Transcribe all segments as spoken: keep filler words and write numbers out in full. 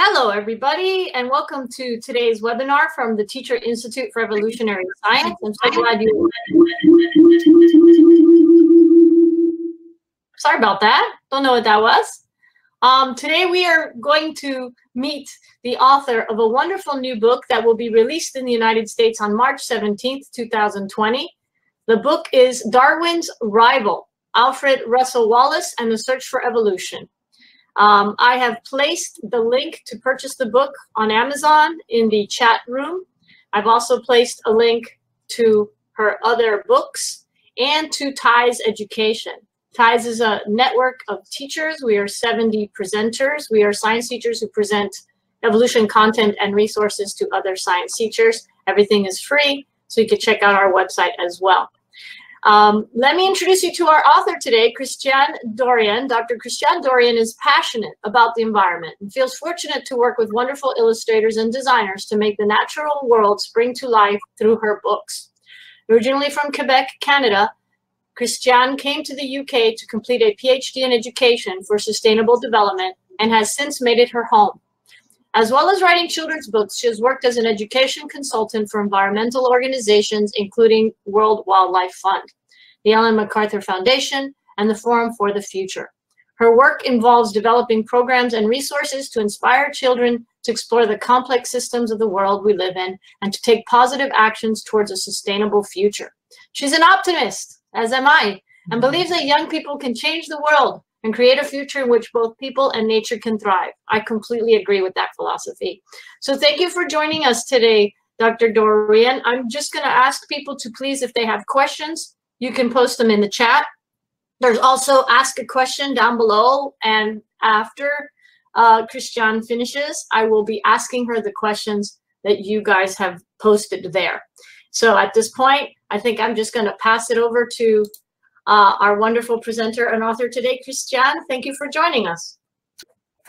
Hello, everybody, and welcome to today's webinar from the Teacher Institute for Evolutionary Science. I'm so glad you... Sorry about that. Don't know what that was. Um, today, we are going to meet the author of a wonderful new book that will be released in the United States on March seventeenth, two thousand twenty. The book is Darwin's Rival, Alfred Russel Wallace and the Search for Evolution. Um, I have placed the link to purchase the book on Amazon in the chat room. I've also placed a link to her other books and to T I E S Education. T I E S is a network of teachers. We are seventy presenters. We are science teachers who present evolution content and resources to other science teachers. Everything is free, so you can check out our website as well. Um, let me introduce you to our author today, Christiane Dorion. Doctor Christiane Dorion is passionate about the environment and feels fortunate to work with wonderful illustrators and designers to make the natural world spring to life through her books. Originally from Quebec, Canada, Christiane came to the U K to complete a PhD in education for sustainable development and has since made it her home. As well as writing children's books, she has worked as an education consultant for environmental organizations, including World Wildlife Fund, the Ellen MacArthur Foundation, and the Forum for the Future. Her work involves developing programs and resources to inspire children to explore the complex systems of the world we live in and to take positive actions towards a sustainable future. She's an optimist, as am I, and believes that young people can change the world and create a future in which both people and nature can thrive. I completely agree with that philosophy. So thank you for joining us today, Doctor Dorion. I'm just going to ask people to please, if they have questions, you can post them in the chat. There's also ask a question down below, and after uh, Christiane finishes, I will be asking her the questions that you guys have posted there. So at this point, I think I'm just going to pass it over to Uh, our wonderful presenter and author today, Christiane. Thank you for joining us.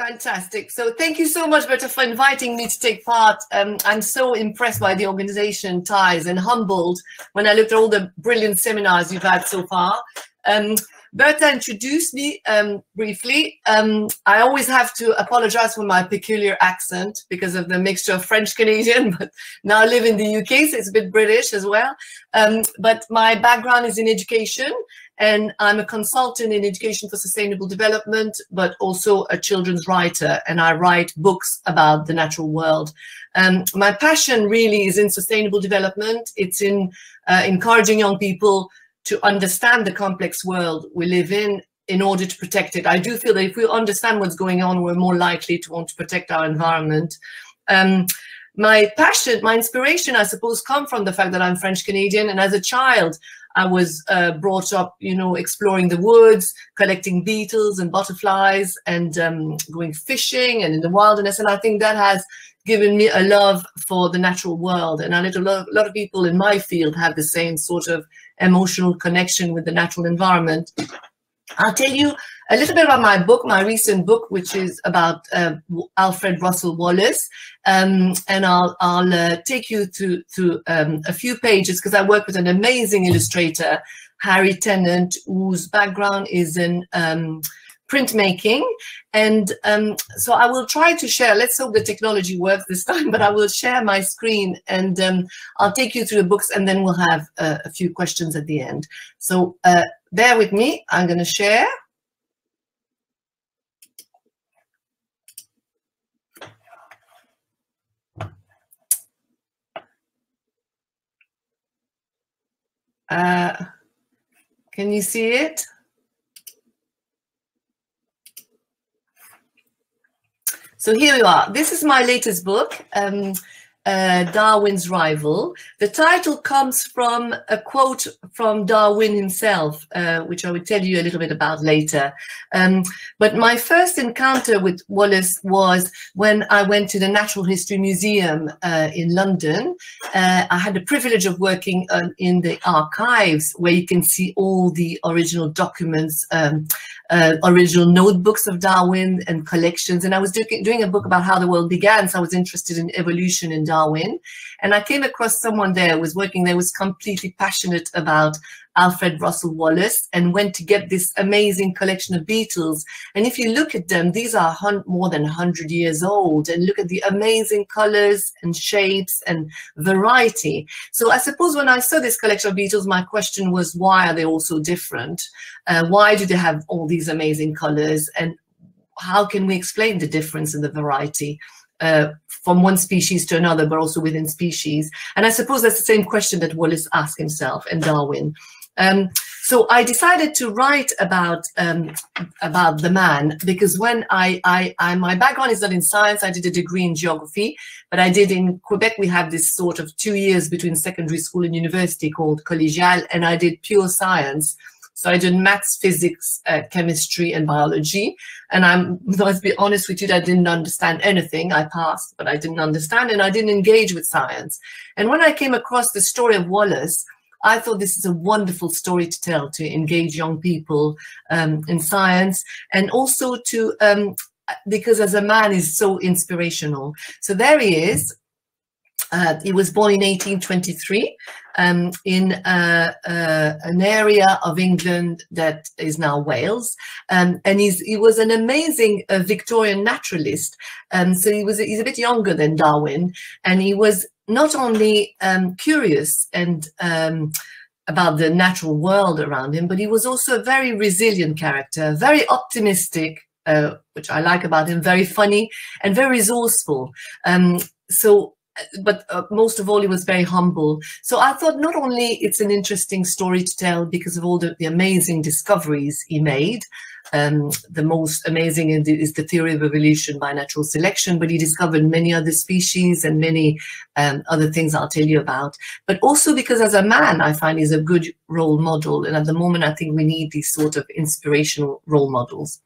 Fantastic. So thank you so much, Berta, for inviting me to take part. Um, I'm so impressed by the organization, T I E S, and humbled when I looked at all the brilliant seminars you've had so far. Um, Berta introduced me um, briefly. Um, I always have to apologize for my peculiar accent because of the mixture of French-Canadian, but now I live in the U K, so it's a bit British as well. Um, but my background is in education, and I'm a consultant in education for sustainable development, but also a children's writer, and I write books about the natural world. Um, my passion really is in sustainable development. It's in uh, encouraging young people to understand the complex world we live in in order to protect it. I do feel that if we understand what's going on, we're more likely to want to protect our environment. Um, my passion, my inspiration, I suppose, come from the fact that I'm French Canadian, and as a child, I was uh, brought up, you know, exploring the woods, collecting beetles and butterflies, and um, going fishing and in the wilderness. And I think that has given me a love for the natural world. And I know a lot, a lot of people in my field have the same sort of emotional connection with the natural environment. I'll tell you a little bit about my book, my recent book, which is about uh, Alfred Russel Wallace. Um, and I'll, I'll uh, take you through, through um, a few pages because I work with an amazing illustrator, Harry Tennant, whose background is in um, printmaking. And um, so I will try to share, let's hope the technology works this time, but I will share my screen and um, I'll take you through the books, and then we'll have uh, a few questions at the end. So uh, bear with me, I'm gonna share. Uh, can you see it? So here we are. This is my latest book, um, uh, Darwin's Rival. The title comes from a quote from Darwin himself, uh, which I will tell you a little bit about later. Um, but my first encounter with Wallace was when I went to the Natural History Museum uh, in London. Uh, I had the privilege of working um, in the archives, where you can see all the original documents, um, Uh, original notebooks of Darwin and collections. And I was do doing a book about how the world began, so I was interested in evolution in Darwin. Darwin. And I came across someone there who was working there, was completely passionate about Alfred Russel Wallace, and went to get this amazing collection of beetles. And if you look at them, these are more than one hundred years old, and look at the amazing colors and shapes and variety. So I suppose when I saw this collection of beetles, my question was, why are they all so different? Uh, why do they have all these amazing colors? And how can we explain the difference in the variety uh, from one species to another, but also within species? And I suppose that's the same question that Wallace asked himself and Darwin. Um, so I decided to write about um, about the man, because when I, I, I, my background is not in science. I did a degree in geography, but I did in Quebec, we have this sort of two years between secondary school and university called collégial, and I did pure science. So I did maths, physics, uh, chemistry, and biology. And I'm, let's be honest with you, I didn't understand anything. I passed, but I didn't understand, and I didn't engage with science. And when I came across the story of Wallace, I thought this is a wonderful story to tell, to engage young people um, in science, and also to, um, because as a man is so inspirational. So there he is. Uh, he was born in eighteen twenty-three um, in uh, uh, an area of England that is now Wales, um, and he's, he was an amazing uh, Victorian naturalist. Um, so he was he's a bit younger than Darwin, and he was not only um, curious and um, about the natural world around him, but he was also a very resilient character, very optimistic, uh, which I like about him, very funny and very resourceful. Um, so. But uh, most of all, he was very humble. So I thought not only it's an interesting story to tell because of all the, the amazing discoveries he made. Um, the most amazing is the theory of evolution by natural selection, but he discovered many other species and many um, other things I'll tell you about. But also because as a man, I find he's a good role model. And at the moment, I think we need these sort of inspirational role models.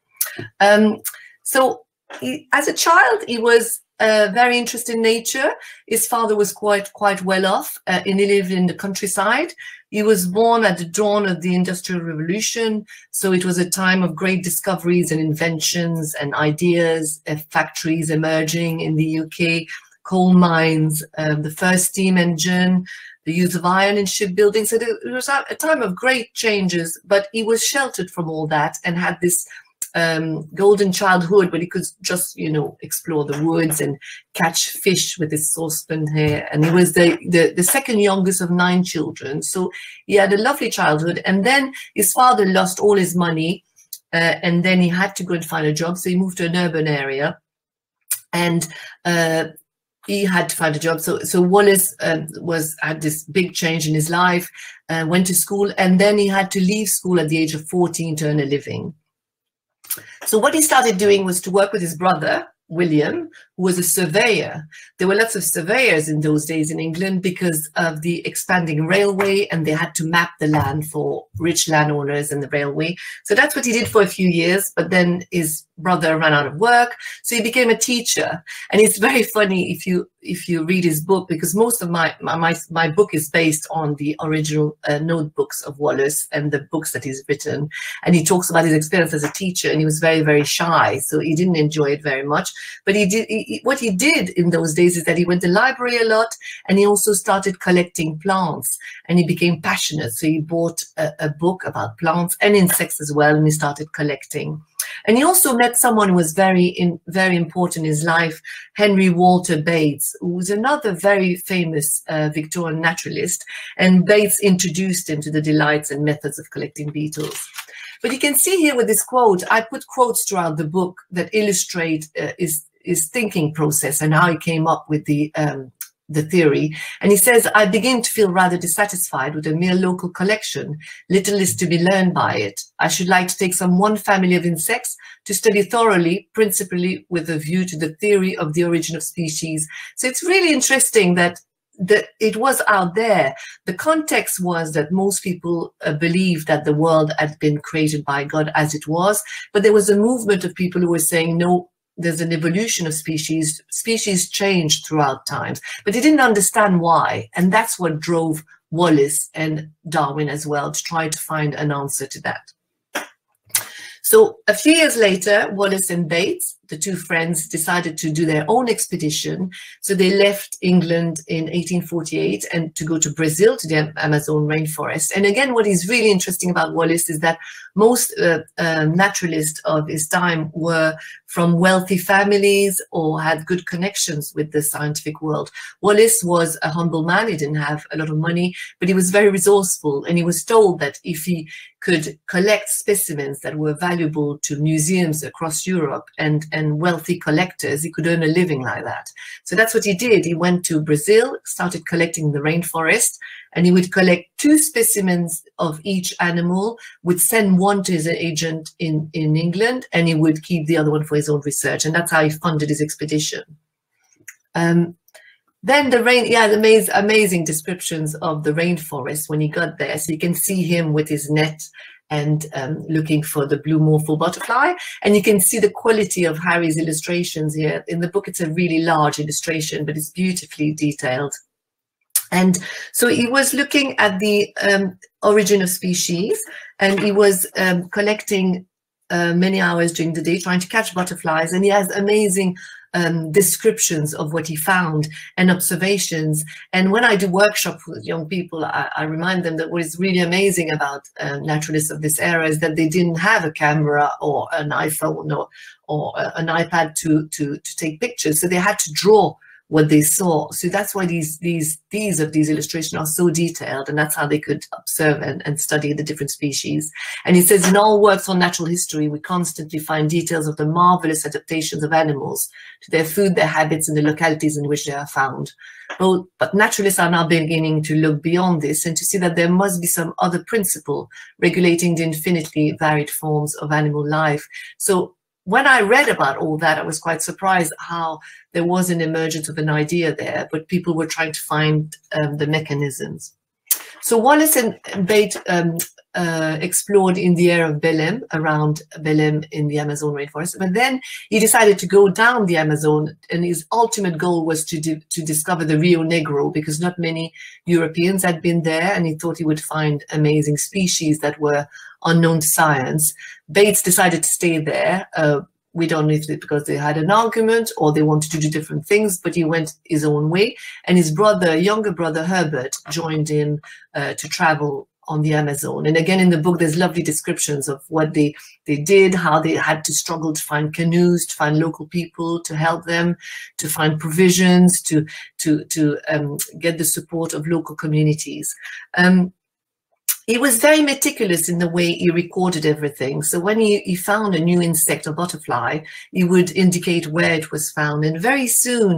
Um, so he, as a child, he was... Uh, very interested in nature. His father was quite quite well off, uh, and he lived in the countryside. He was born at the dawn of the Industrial Revolution, so it was a time of great discoveries and inventions and ideas, uh, factories emerging in the U K, coal mines, um, the first steam engine, the use of iron in shipbuilding. So it was a time of great changes, but he was sheltered from all that and had this Um, golden childhood, but he could just, you know, explore the woods and catch fish with his saucepan here. And he was the, the, the second youngest of nine children. So he had a lovely childhood. And then his father lost all his money, uh, and then he had to go and find a job. So he moved to an urban area, and uh, he had to find a job. So, so Wallace uh, was had this big change in his life, uh, went to school, and then he had to leave school at the age of fourteen to earn a living. So what he started doing was to work with his brother, William, who was a surveyor. There were lots of surveyors in those days in England because of the expanding railway, and they had to map the land for rich landowners and the railway. So that's what he did for a few years, but then his brother ran out of work, so he became a teacher. And it's very funny if you if you read his book, because most of my my, my book is based on the original uh, notebooks of Wallace and the books that he's written, and he talks about his experience as a teacher. And he was very very shy, so he didn't enjoy it very much, but he did he, what he did in those days is that he went to the library a lot, and he also started collecting plants, and he became passionate. So he bought a, a book about plants and insects as well, and he started collecting. And he also met someone who was very in, very important in his life, Henry Walter Bates, who was another very famous uh, Victorian naturalist. And Bates introduced him to the delights and methods of collecting beetles. But you can see here with this quote, I put quotes throughout the book that illustrate uh, his, his thinking process and how he came up with the um, the theory. And he says, I begin to feel rather dissatisfied with a mere local collection. Little is to be learned by it. I should like to take some one family of insects to study thoroughly, principally with a view to the theory of the origin of species. So it's really interesting that that it was out there. The context was that most people uh, believed that the world had been created by God as it was, but there was a movement of people who were saying, no, there's an evolution of species. Species change throughout times, but they didn't understand why. And that's what drove Wallace and Darwin as well, to try to find an answer to that. So a few years later, Wallace and Bates the two friends decided to do their own expedition. So they left England in eighteen forty-eight and to go to Brazil, to the Amazon rainforest. And again, what is really interesting about Wallace is that most uh, uh, naturalists of his time were from wealthy families or had good connections with the scientific world. Wallace was a humble man. He didn't have a lot of money, but he was very resourceful, and he was told that if he could collect specimens that were valuable to museums across Europe and, and wealthy collectors, he could earn a living like that. So that's what he did. He went to Brazil, started collecting the rainforest, and he would collect two specimens of each animal, would send one to his agent in, in England, and he would keep the other one for his own research. And that's how he funded his expedition. Um, Then the rain, yeah, the amaz amazing descriptions of the rainforest when he got there. So you can see him with his net and um, looking for the blue morpho butterfly. And you can see the quality of Harry's illustrations here. In the book, it's a really large illustration, but it's beautifully detailed. And so he was looking at the um, origin of species, and he was um, collecting uh, many hours during the day, trying to catch butterflies. And he has amazing Um, descriptions of what he found and observations. And when I do workshops with young people, I, I remind them that what is really amazing about uh, naturalists of this era is that they didn't have a camera or an iPhone or, or uh, an iPad to, to, to take pictures. So they had to draw what they saw. So that's why these, these, these of these illustrations are so detailed, and that's how they could observe and, and study the different species. And he says, in all works on natural history, we constantly find details of the marvelous adaptations of animals to their food, their habits, and the localities in which they are found. But, but naturalists are now beginning to look beyond this and to see that there must be some other principle regulating the infinitely varied forms of animal life. So when I read about all that, I was quite surprised how there was an emergence of an idea there, but people were trying to find um, the mechanisms. So Wallace and Bates um, uh, explored in the area of Belém, around Belém in the Amazon rainforest, but then he decided to go down the Amazon, and his ultimate goal was to, di to discover the Rio Negro, because not many Europeans had been there, and he thought he would find amazing species that were unknown to science. Bates decided to stay there. Uh, we don't know if it's because they had an argument or they wanted to do different things, but he went his own way. And his brother, younger brother Herbert, joined him uh, to travel on the Amazon. And again, in the book, there's lovely descriptions of what they, they did, how they had to struggle to find canoes, to find local people to help them, to find provisions, to, to, to um, get the support of local communities. Um, He was very meticulous in the way he recorded everything. So when he, he found a new insect or butterfly, he would indicate where it was found. And very soon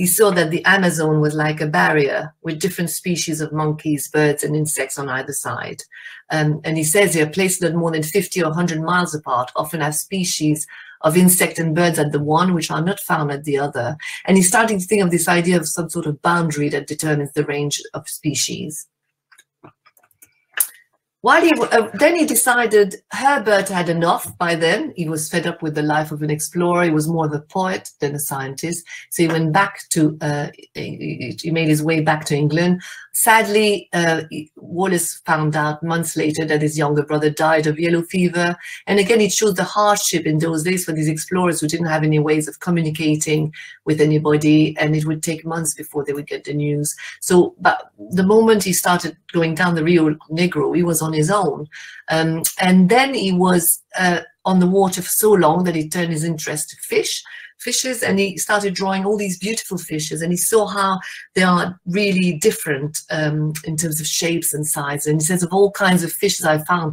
he saw that the Amazon was like a barrier with different species of monkeys, birds, and insects on either side. Um, and he says here, places that more than fifty or a hundred miles apart often have species of insect and birds at the one which are not found at the other. And he's starting to think of this idea of some sort of boundary that determines the range of species. While he, uh, then he decided Herbert had enough by then. He was fed up with the life of an explorer. He was more of a poet than a scientist. So he went back to, uh, he, he made his way back to England. Sadly, uh, Wallace found out months later that his younger brother died of yellow fever. And again, it showed the hardship in those days for these explorers who didn't have any ways of communicating with anybody, and it would take months before they would get the news. So but the moment he started going down the Rio Negro, he was on his own. Um, and then he was uh, on the water for so long that he turned his interest to fish. fishes and he started drawing all these beautiful fishes, and he saw how they are really different um, in terms of shapes and size. And he says, of all kinds of fishes, I found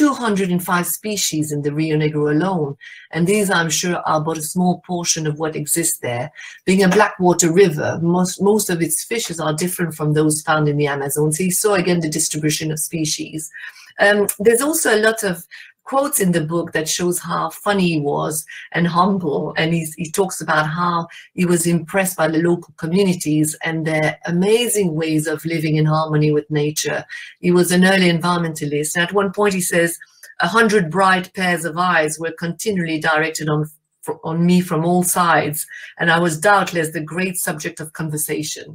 two hundred and five species in the Rio Negro alone, and these, I'm sure, are but a small portion of what exists there. Being a blackwater river, most, most of its fishes are different from those found in the Amazon. So he saw again the distribution of species. Um, there's also a lot of quotes in the book that shows how funny he was and humble, and he's, he talks about how he was impressed by the local communities and their amazing ways of living in harmony with nature. He was an early environmentalist, and at one point he says, a hundred bright pairs of eyes were continually directed on on me from all sides, and I was doubtless the great subject of conversation.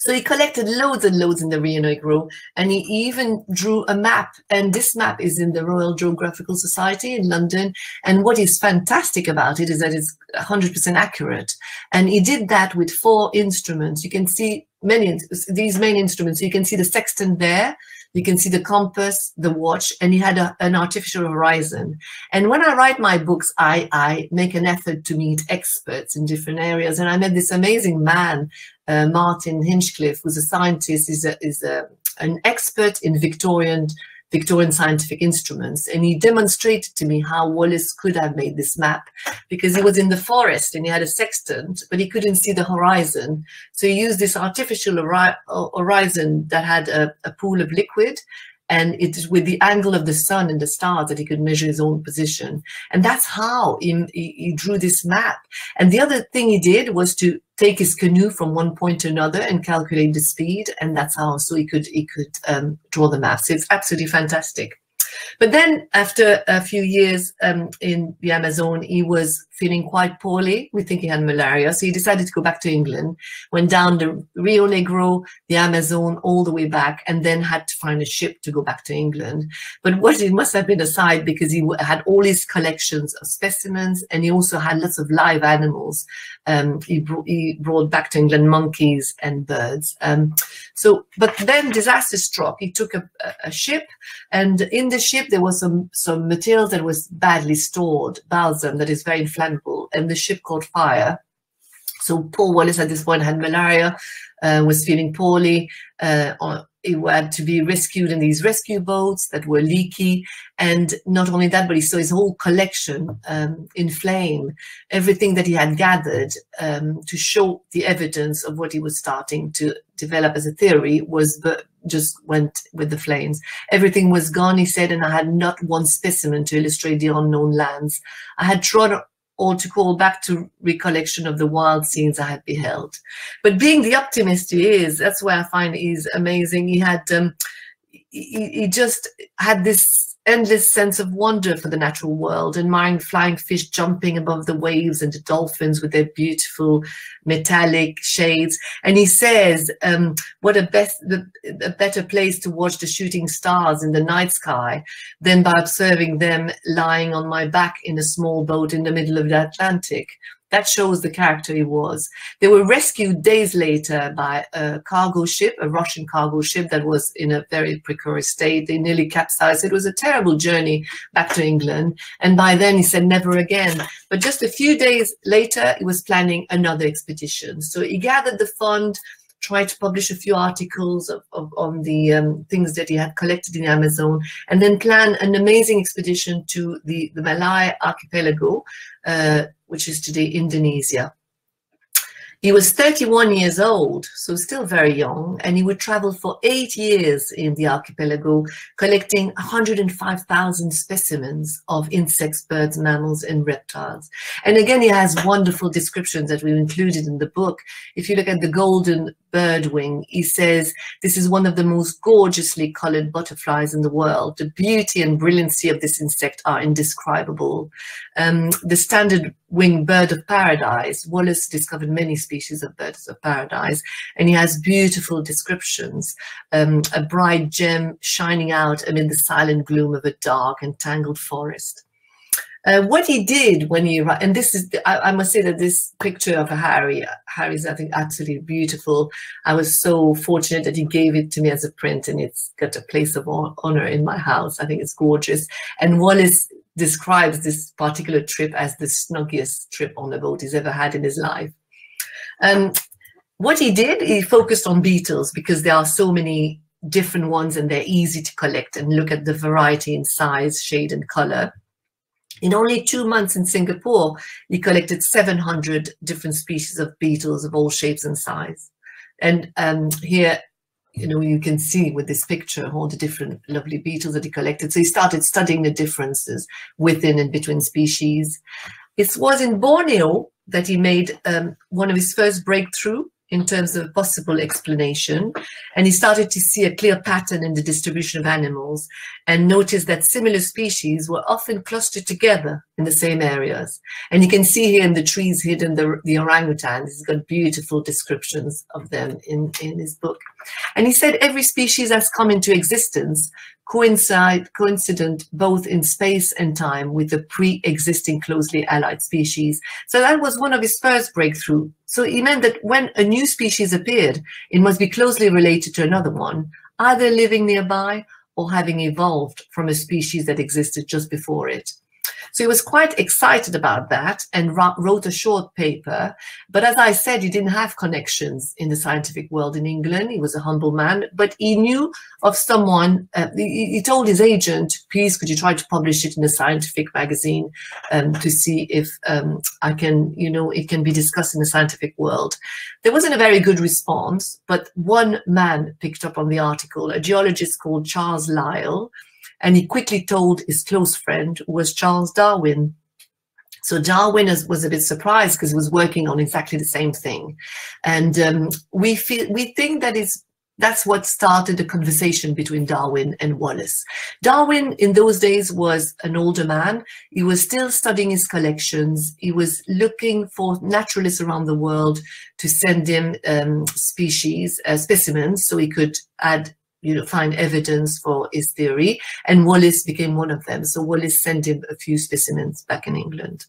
So he collected loads and loads in the Rio Negro, and he even drew a map, and this map is in the Royal Geographical Society in London. And what is fantastic about it is that it's one hundred percent accurate. And he did that with four instruments. You can see many, these main instruments. You can see the sextant there, you can see the compass, the watch, and he had a, an artificial horizon. And when I write my books, I, I make an effort to meet experts in different areas. And I met this amazing man, uh, Martin Hinchcliffe, who's a scientist, is, a, is a, an expert in Victorian Victorian scientific instruments, and he demonstrated to me how Wallace could have made this map, because he was in the forest and he had a sextant, but he couldn't see the horizon. So he used this artificial horizon that had a, a pool of liquid, and it's with the angle of the sun and the stars that he could measure his own position. And that's how he, he, he drew this map. And the other thing he did was to take his canoe from one point to another and calculate the speed, and that's how so he could he could um, draw the map. So it's absolutely fantastic. But then after a few years um, in the Amazon, he was feeling quite poorly. We think he had malaria, so he decided to go back to England, went down the Rio Negro, the Amazon, all the way back, and then had to find a ship to go back to England. But what it must have been a sight, because he had all his collections of specimens, and he also had lots of live animals. Um, he, br he brought back to England monkeys and birds. Um, so, but then disaster struck. He took a, a ship, and in the ship there was some some material that was badly stored, balsam that is very inflammable, and the ship caught fire. So poor Wallace at this point had malaria, uh, was feeling poorly, uh, on, he had to be rescued in these rescue boats that were leaky, and not only that, but he saw his whole collection um, in flame, everything that he had gathered um, to show the evidence of what he was starting to develop as a theory was just went with the flames. Everything was gone, he said, and I had not one specimen to illustrate the unknown lands. I had trod or to call back to recollection of the wild scenes I had beheld. But being the optimist he is, that's where I find he's amazing. He had, um, he, he just had this endless sense of wonder for the natural world, admiring flying fish jumping above the waves and the dolphins with their beautiful metallic shades. And he says, um, what a, best, a better place to watch the shooting stars in the night sky than by observing them lying on my back in a small boat in the middle of the Atlantic. That shows the character he was. They were rescued days later by a cargo ship, a Russian cargo ship that was in a very precarious state. They nearly capsized. It was a terrible journey back to England. And by then he said never again. But just a few days later, he was planning another expedition. So he gathered the fund, tried to publish a few articles of, of, on the um, things that he had collected in the Amazon, and then planned an amazing expedition to the, the Malay archipelago, uh, which is today Indonesia. He was thirty-one years old, so still very young, and he would travel for eight years in the archipelago, collecting one hundred five thousand specimens of insects, birds, mammals, and reptiles. And again, he has wonderful descriptions that we've included in the book. If you look at the golden birdwing, he says, this is one of the most gorgeously colored butterflies in the world. The beauty and brilliancy of this insect are indescribable. Um, the standard winged bird of paradise, Wallace discovered many species of birds of paradise, and he has beautiful descriptions. Um, a bright gem shining out amid the silent gloom of a dark and tangled forest. Uh, what he did when he, and this is, the, I, I must say that this picture of Harry, Harry's I think absolutely beautiful. I was so fortunate that he gave it to me as a print, and it's got a place of honor in my house. I think it's gorgeous. And Wallace describes this particular trip as the snuggiest trip on a boat he's ever had in his life. Um, what he did, he focused on beetles because there are so many different ones and they're easy to collect, and look at the variety in size, shade and color. In only two months in Singapore, he collected seven hundred different species of beetles of all shapes and size. And um, here, you know, you can see with this picture all the different lovely beetles that he collected. So he started studying the differences within and between species. It was in Borneo that he made um, one of his first breakthrough in terms of possible explanation, and he started to see a clear pattern in the distribution of animals and noticed that similar species were often clustered together in the same areas. And you can see here in the trees hidden the, the orangutans. He's got beautiful descriptions of them in, in his book. And he said every species has come into existence coincide, coincident both in space and time with the pre-existing closely allied species. So that was one of his first breakthrough. So he meant that when a new species appeared, it must be closely related to another one, either living nearby or having evolved from a species that existed just before it. So he was quite excited about that and wrote a short paper. But as I said, he didn't have connections in the scientific world in England. He was a humble man, but he knew of someone. Uh, he, he told his agent, please, could you try to publish it in a scientific magazine um, to see if um, I can, you know, it can be discussed in the scientific world. There wasn't a very good response, but one man picked up on the article, a geologist called Charles Lyell. And he quickly told his close friend, who was Charles Darwin. So Darwin was a bit surprised because he was working on exactly the same thing. And um, we feel, we think that it's, that's what started the conversation between Darwin and Wallace. Darwin in those days was an older man. He was still studying his collections. He was looking for naturalists around the world to send him um, species, uh, specimens, so he could add you know, find evidence for his theory, and Wallace became one of them. So Wallace sent him a few specimens back in England.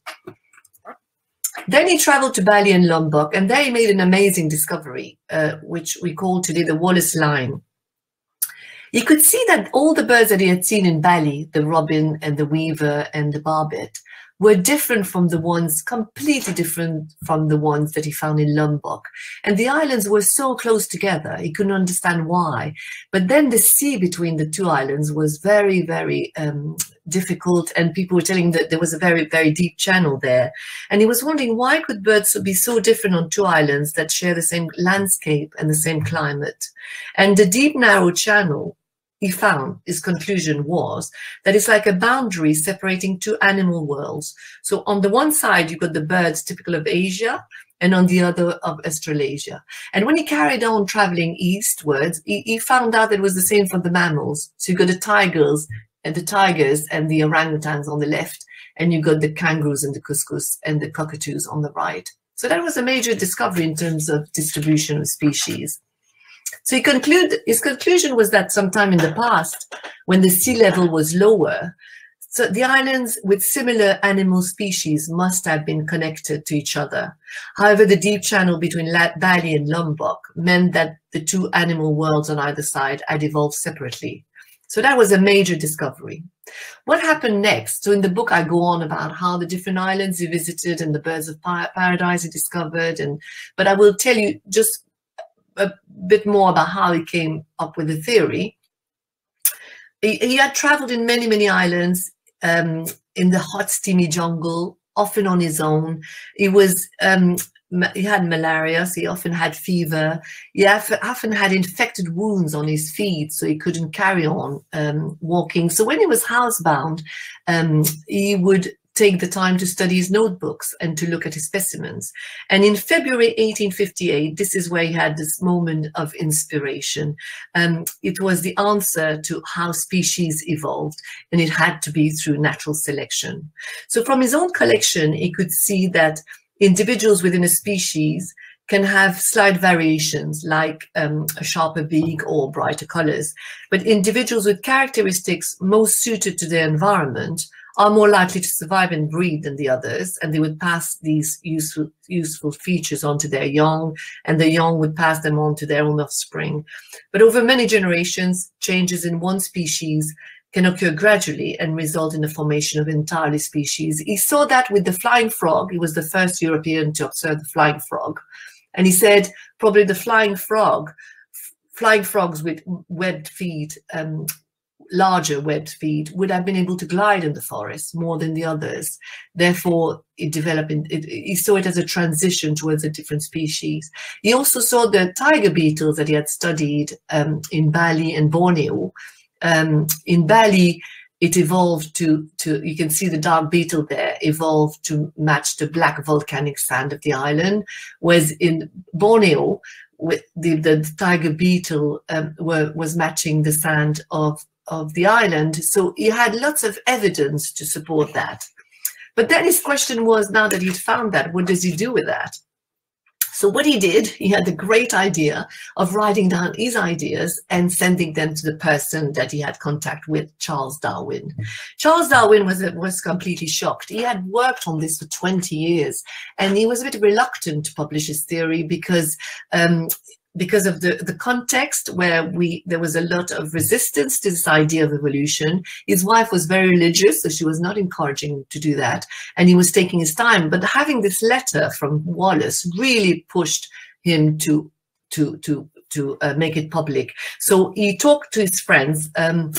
Then he traveled to Bali and Lombok, and there he made an amazing discovery, uh, which we call today the Wallace line. He could see that all the birds that he had seen in Bali, the robin and the weaver and the barbet, were different from the ones, completely different from the ones that he found in Lombok. And the islands were so close together, he couldn't understand why. But then the sea between the two islands was very, very um, difficult, and people were telling that there was a very, very deep channel there. And he was wondering, why could birds be so different on two islands that share the same landscape and the same climate? And the deep, narrow channel, he found, his conclusion was, that it's like a boundary separating two animal worlds. So on the one side, you've got the birds typical of Asia, and on the other of Australasia. And when he carried on traveling eastwards, he, he found out that it was the same for the mammals. So you've got the tigers and the tigers and the orangutans on the left, and you've got the kangaroos and the couscous and the cockatoos on the right. So that was a major discovery in terms of distribution of species. So he conclude, his conclusion was that sometime in the past, when the sea level was lower, so the islands with similar animal species must have been connected to each other. However, the deep channel between Bali and Lombok meant that the two animal worlds on either side had evolved separately. So that was a major discovery. What happened next? So in the book, I go on about how the different islands he visited and the birds of paradise he discovered, and but I will tell you just a bit more about how he came up with the theory. He, he had traveled in many, many islands, um, in the hot, steamy jungle, often on his own. He was, um, he had malaria, so he often had fever. He often had infected wounds on his feet, so he couldn't carry on um, walking. So when he was housebound, um, he would take the time to study his notebooks and to look at his specimens. And in February eighteen fifty-eight, this is where he had this moment of inspiration. Um, it was the answer to how species evolved, and it had to be through natural selection. So from his own collection, he could see that individuals within a species can have slight variations, like um, a sharper beak or brighter colors. But individuals with characteristics most suited to their environment are more likely to survive and breed than the others, and they would pass these useful, useful features on to their young, and the young would pass them on to their own offspring. But over many generations, changes in one species can occur gradually and result in the formation of entirely species. He saw that with the flying frog. He was the first European to observe the flying frog. And he said probably the flying frog, flying frogs with webbed feet, um, larger webbed feet, would have been able to glide in the forest more than the others. Therefore, it developed in, it, he saw it as a transition towards a different species. He also saw the tiger beetles that he had studied um, in Bali and Borneo. Um, in Bali, it evolved to, to, you can see the dog beetle there, evolved to match the black volcanic sand of the island, whereas in Borneo, with the, the tiger beetle um, were, was matching the sand of, of the island. So he had lots of evidence to support that. But then his question was, now that he'd found that, what does he do with that? So what he did, he had the great idea of writing down his ideas and sending them to the person that he had contact with, Charles Darwin. Charles Darwin was, was completely shocked. He had worked on this for twenty years, and he was a bit reluctant to publish his theory because um, because of the, the context where we there was a lot of resistance to this idea of evolution. His wife was very religious, so she was not encouraging him to do that, and he was taking his time. But having this letter from Wallace really pushed him to to to to uh, make it public. So he talked to his friends. Um,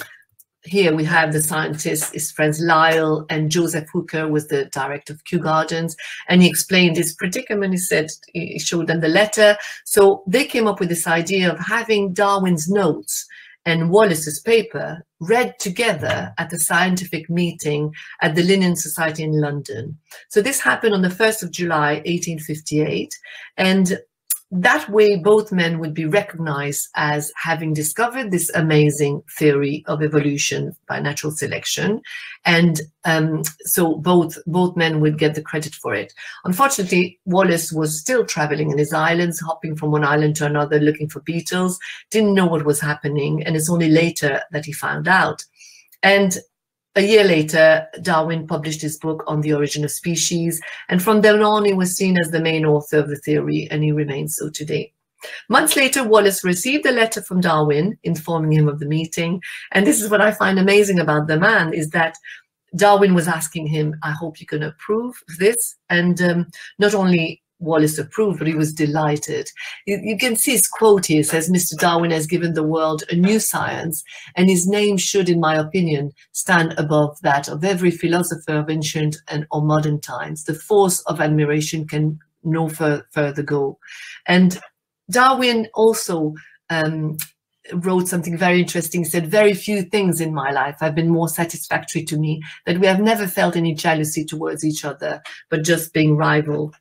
Here we have the scientists, his friends Lyell, and Joseph Hooker was the director of Kew Gardens, and he explained his predicament. He said, he showed them the letter. So they came up with this idea of having Darwin's notes and Wallace's paper read together at a scientific meeting at the Linnean Society in London. So this happened on the first of July eighteen fifty-eight, and that way both men would be recognized as having discovered this amazing theory of evolution by natural selection, and um, so both both men would get the credit for it. Unfortunately, Wallace was still traveling in his islands, hopping from one island to another looking for beetles, didn't know what was happening, and it's only later that he found out. And a year later, Darwin published his book On the Origin of Species, and from then on he was seen as the main author of the theory, and he remains so today. Months later, Wallace received a letter from Darwin informing him of the meeting, and this is what I find amazing about the man, is that Darwin was asking him, I hope you can approve of this, and um, not only Wallace approved, but he was delighted. You, you can see his quote here says, Mister Darwin has given the world a new science, and his name should, in my opinion, stand above that of every philosopher of ancient and or modern times. The force of admiration can no fur further go. And Darwin also um, wrote something very interesting. He said, very few things in my life have been more satisfactory to me, that we have never felt any jealousy towards each other, but just being rival.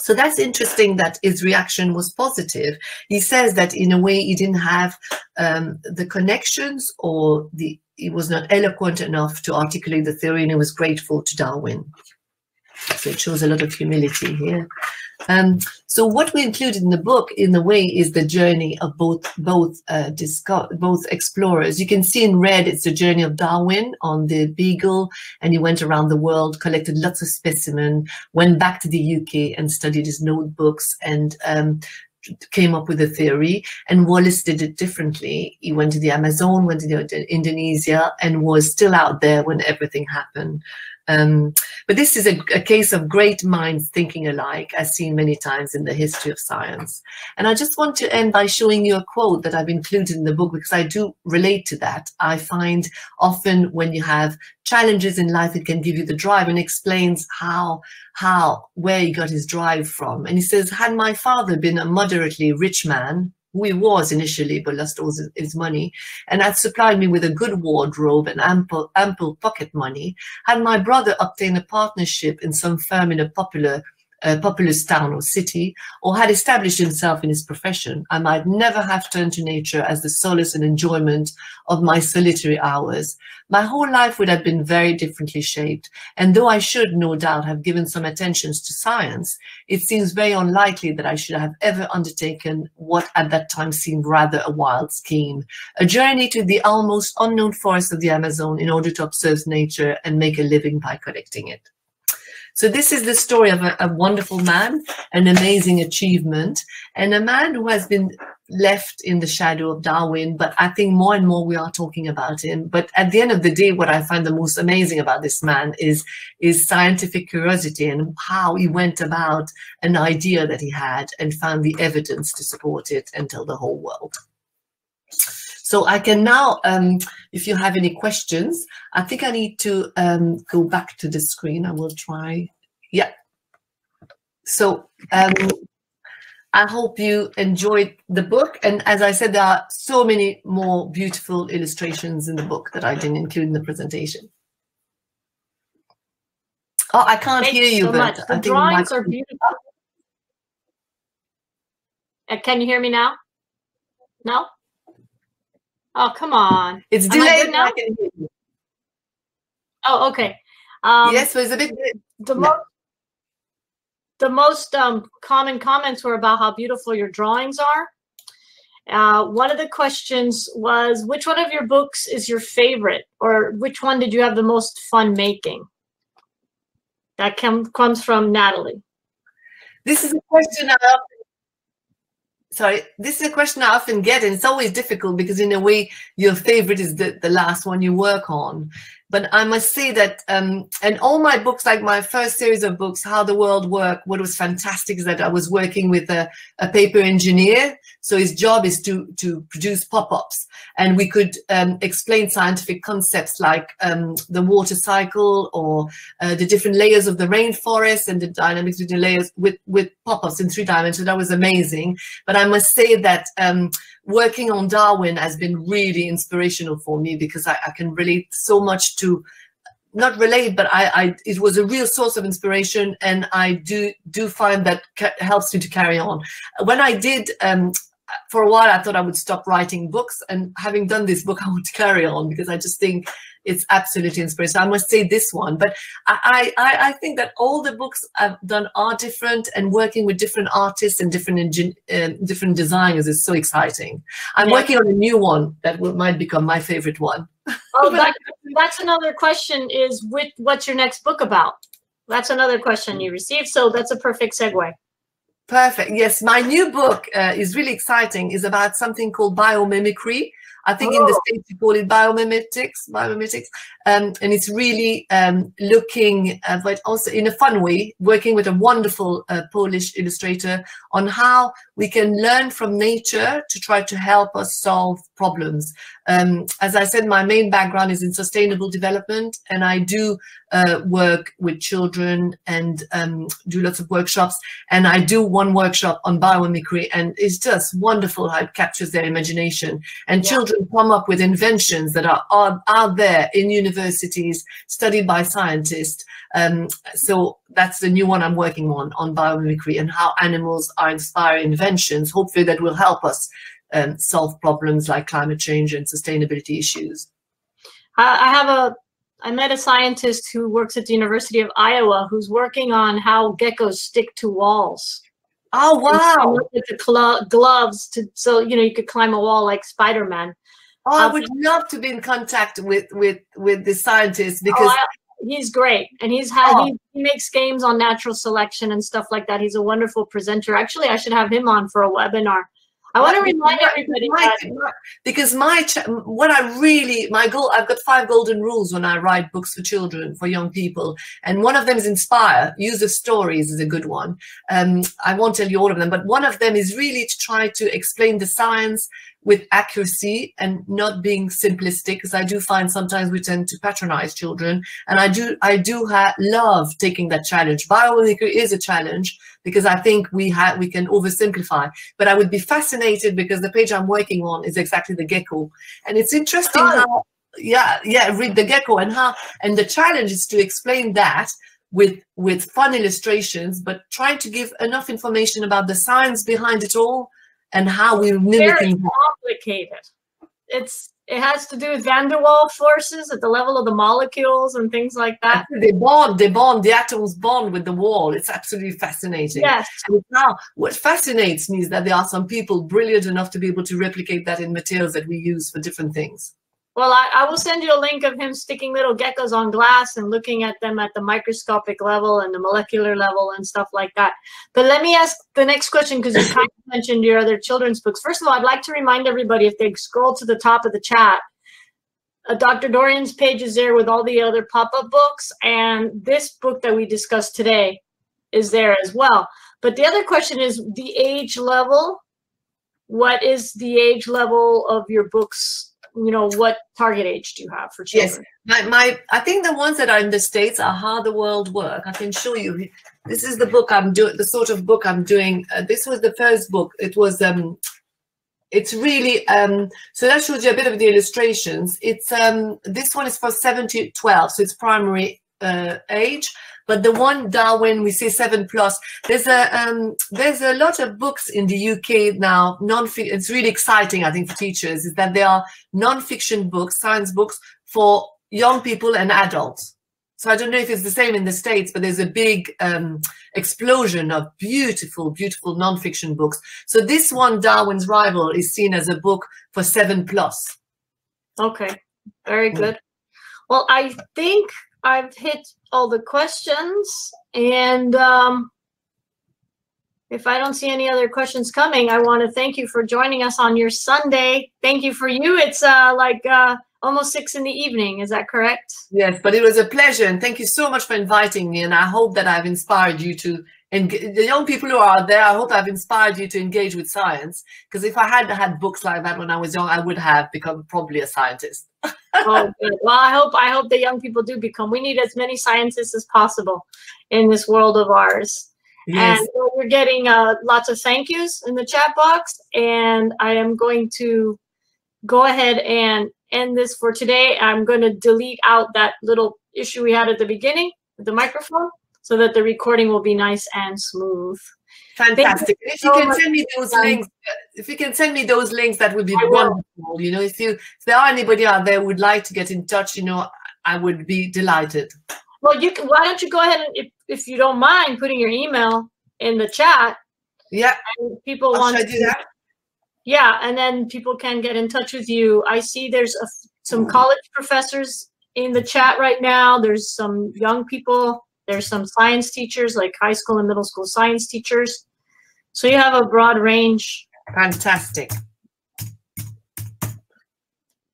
So that's interesting that his reaction was positive. He says that in a way he didn't have um, the connections, or the, he was not eloquent enough to articulate the theory, and he was grateful to Darwin. So it shows a lot of humility here. Um, so what we included in the book, in a way, is the journey of both both uh, both explorers. You can see in red, it's the journey of Darwin on the Beagle, and he went around the world, collected lots of specimens, went back to the U K and studied his notebooks, and um, came up with a theory. And Wallace did it differently. He went to the Amazon, went to, the, to Indonesia, and was still out there when everything happened. Um, but this is a, a case of great minds thinking alike, as seen many times in the history of science. And I just want to end by showing you a quote that I've included in the book, because I do relate to that. I find often when you have challenges in life, it can give you the drive, and explains how, how, where he got his drive from. And he says, had my father been a moderately rich man, who he was initially, but lost all his money, and had supplied me with a good wardrobe and ample, ample pocket money, had my brother obtained a partnership in some firm in a popular, uh, populous town or city, or had established himself in his profession, I might never have turned to nature as the solace and enjoyment of my solitary hours. My whole life would have been very differently shaped, and though I should, no doubt, have given some attentions to science, it seems very unlikely that I should have ever undertaken what at that time seemed rather a wild scheme, a journey to the almost unknown forests of the Amazon in order to observe nature and make a living by collecting it. So this is the story of a, a wonderful man, an amazing achievement, and a man who has been left in the shadow of Darwin, but I think more and more we are talking about him. But at the end of the day, what I find the most amazing about this man is is scientific curiosity, and how he went about an idea that he had and found the evidence to support it and tell the whole world. So I can now, um, if you have any questions, I think I need to um, go back to the screen. I will try. Yeah. So um, I hope you enjoyed the book. And as I said, there are so many more beautiful illustrations in the book that I didn't include in the presentation. Oh, I can't Thank hear you. So but much. The I drawings think are beautiful. Uh, can you hear me now? No? Oh, come on. It's Am delayed. I now? I can hear you. Oh, okay. Um, yes, so it's a bit the no. most the most um, common comments were about how beautiful your drawings are. Uh, one of the questions was, which one of your books is your favorite, or which one did you have the most fun making? That com comes from Natalie. This is a question I often, sorry, this is a question I often get, and it's always difficult because in a way your favorite is the, the last one you work on. But I must say that, um, and all my books, like my first series of books, How the World Work, what was fantastic is that I was working with a, a paper engineer. So his job is to, to produce pop-ups. And we could um, explain scientific concepts like um, the water cycle or uh, the different layers of the rainforest and the dynamics between layers with, with pop-ups in three dimensions. That was amazing. But I must say that um, working on Darwin has been really inspirational for me because I, I can relate so much to, not relate, but I, I it was a real source of inspiration, and I do do find that ca helps me to carry on. When I did, um, for a while I thought I would stop writing books, and having done this book I would carry on because I just think it's absolutely inspirational. I must say this one, but I, I, I think that all the books I've done are different, and working with different artists and different uh, different designers is so exciting. I'm yeah. working on a new one that will, might become my favorite one. Oh, that, that's another question is, with, what's your next book about? That's another question you received, so that's a perfect segue. Perfect, yes. My new book uh, is really exciting. It's about something called biomimicry. I think oh. in the States you call it biomimetics, biomimetics, um, and it's really um, looking, uh, but also in a fun way, working with a wonderful uh, Polish illustrator on how we can learn from nature to try to help us solve problems. Um, as I said, my main background is in sustainable development, and I do uh, work with children and um, do lots of workshops. And I do one workshop on biomimicry, and it's just wonderful how it captures their imagination. And yeah. children come up with inventions that are are, are there in universities, studied by scientists. Um, so that's the new one I'm working on, on biomimicry and how animals are inspiring inventions, hopefully that will help us um, solve problems like climate change and sustainability issues. I have a, I met a scientist who works at the University of Iowa who's working on how geckos stick to walls. Oh, wow. With the glo gloves to, so, you know, you could climb a wall like Spider-Man. Oh, um, I would love to be in contact with, with, with the scientist because... Oh, I, he's great, and he's had oh. he, he makes games on natural selection and stuff like that. He's a wonderful presenter. Actually, I should have him on for a webinar. I want to remind everybody my, that my, because my ch what I really my goal I've got five golden rules when I write books for children, for young people, and one of them is inspire. Use of stories is a good one. Um, I won't tell you all of them, but one of them is really to try to explain the science with accuracy and not being simplistic, because I do find sometimes we tend to patronize children, and I do I do ha love taking that challenge. Biomimicry is a challenge because I think we have we can oversimplify, but I would be fascinated because the page I'm working on is exactly the gecko, and it's interesting oh. how yeah yeah read the gecko and how and the challenge is to explain that with with fun illustrations, but trying to give enough information about the science behind it all and how we mimic it. Complicated. It's it has to do with Van der Waals forces at the level of the molecules and things like that. They bond, they bond, the atoms bond with the wall. It's absolutely fascinating. Yes. And now, what fascinates me is that there are some people brilliant enough to be able to replicate that in materials that we use for different things. Well, I, I will send you a link of him sticking little geckos on glass and looking at them at the microscopic level and the molecular level and stuff like that. But let me ask the next question, because you kind of mentioned your other children's books. First of all, I'd like to remind everybody, if they scroll to the top of the chat, uh, Doctor Dorion's page is there with all the other pop-up books, and this book that we discussed today is there as well. But the other question is the age level. What is the age level of your books you know, what target age do you have for children? Yes, my, my I think the ones that are in the States are How the World Work. I can show you. This is the book I'm doing, the sort of book I'm doing. Uh, this was the first book. It was, um, it's really, um, so that shows you a bit of the illustrations. It's, um, this one is for seven to twelve, so it's primary uh, age. But the one Darwin, we say seven plus. There's a um, there's a lot of books in the U K now. Non-fiction. It's really exciting, I think, for teachers, is that there are non-fiction books, science books for young people and adults. So I don't know if it's the same in the States, but there's a big um, explosion of beautiful, beautiful non-fiction books. So this one, Darwin's Rival, is seen as a book for seven plus. Okay, very good. Well, I think I've hit all the questions, and um, if I don't see any other questions coming, I want to thank you for joining us on your Sunday. Thank you for you. It's uh, like uh, almost six in the evening. Is that correct? Yes, but it was a pleasure, and thank you so much for inviting me, and I hope that I've inspired you to, and the young people who are out there, I hope I've inspired you to engage with science, because if I had had books like that when I was young, I would have become probably a scientist. Oh, good. Well, I hope I hope the young people do become. We need as many scientists as possible in this world of ours. Yes. And we're getting uh, lots of thank yous in the chat box. And I am going to go ahead and end this for today. I'm going to delete out that little issue we had at the beginning with the microphone, so that the recording will be nice and smooth. Fantastic. If you can send me those links, if you can send me those links, that would be wonderful. You know, if you, if there are anybody out there who would like to get in touch, you know, I would be delighted. Well, you can, why don't you go ahead and, if, if you don't mind, putting your email in the chat. Yeah. And people want to do that. Yeah, and then people can get in touch with you. I see there's a, some college professors in the chat right now. There's some young people. There's some science teachers, like high school and middle school science teachers. So you have a broad range. Fantastic.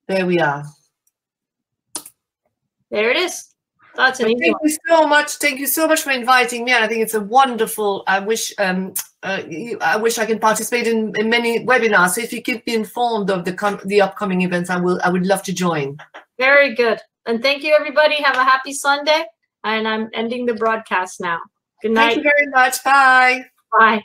There we are. There it is. That's an easy Thank one. you so much. Thank you so much for inviting me. I think it's a wonderful. I wish. Um, uh, I wish I can participate in, in many webinars. So if you keep me informed of the the upcoming events, I will. I would love to join. Very good. And thank you, everybody. Have a happy Sunday. And I'm ending the broadcast now. Good night. Thank you very much. Bye. Bye.